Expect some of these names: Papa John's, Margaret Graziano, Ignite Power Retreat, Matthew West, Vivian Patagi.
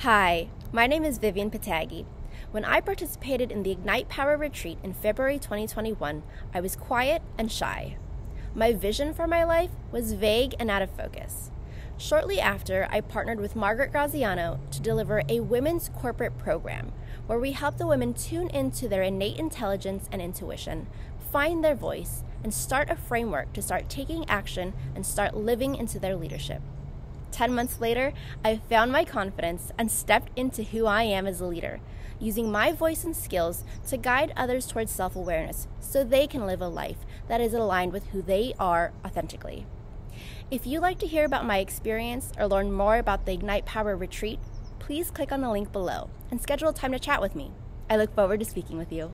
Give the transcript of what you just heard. Hi, my name is Vivian Patagi. When I participated in the Ignite Power Retreat in February 2021, I was quiet and shy. My vision for my life was vague and out of focus. Shortly after, I partnered with Margaret Graziano to deliver a women's corporate program where we help the women tune into their innate intelligence and intuition, find their voice, and start a framework to start taking action and start living into their leadership. 10 months later, I found my confidence and stepped into who I am as a leader, using my voice and skills to guide others towards self-awareness so they can live a life that is aligned with who they are authentically. If you'd like to hear about my experience or learn more about the Ignite Power Retreat, please click on the link below and schedule a time to chat with me. I look forward to speaking with you.